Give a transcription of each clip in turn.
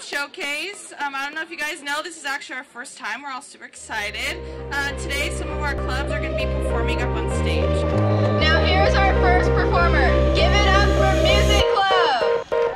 Startup Showcase. I don't know if you guys know, this is actually our first time. We're all super excited. Today, some of our clubs are going to be performing up on stage. Now here's our first performer. Give it up for Music Club.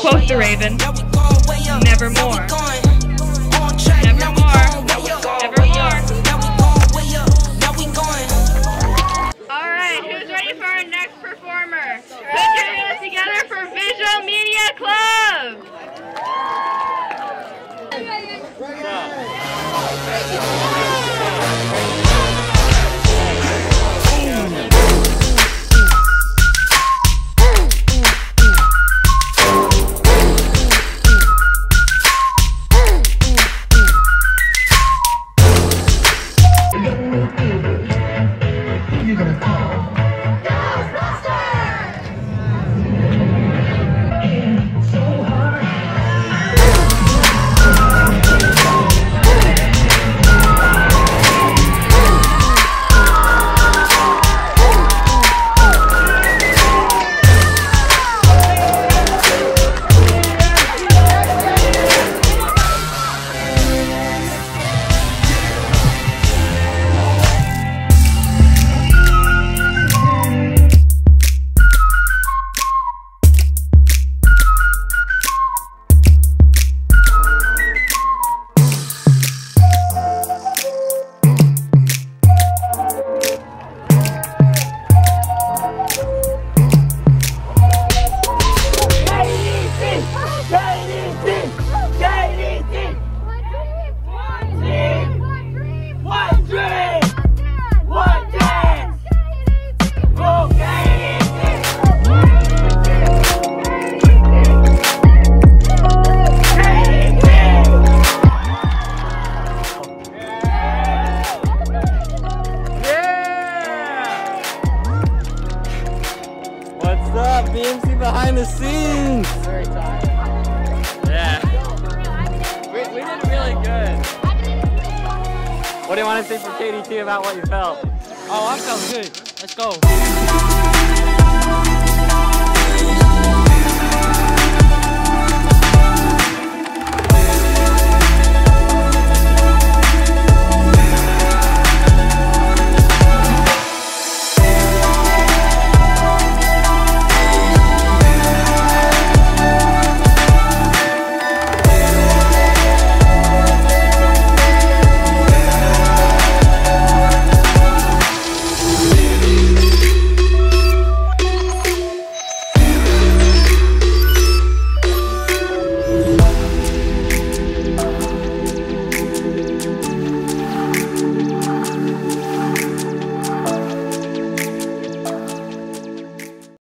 Quoth the raven, nevermore. Nevermore. Alright, who's ready for our next performer? Put your hands together for Visual Media Club! BMC behind the scenes. Very tired. Yeah. We did really good. What do you want to say for KDT about what you felt? Oh, I felt good. Let's go.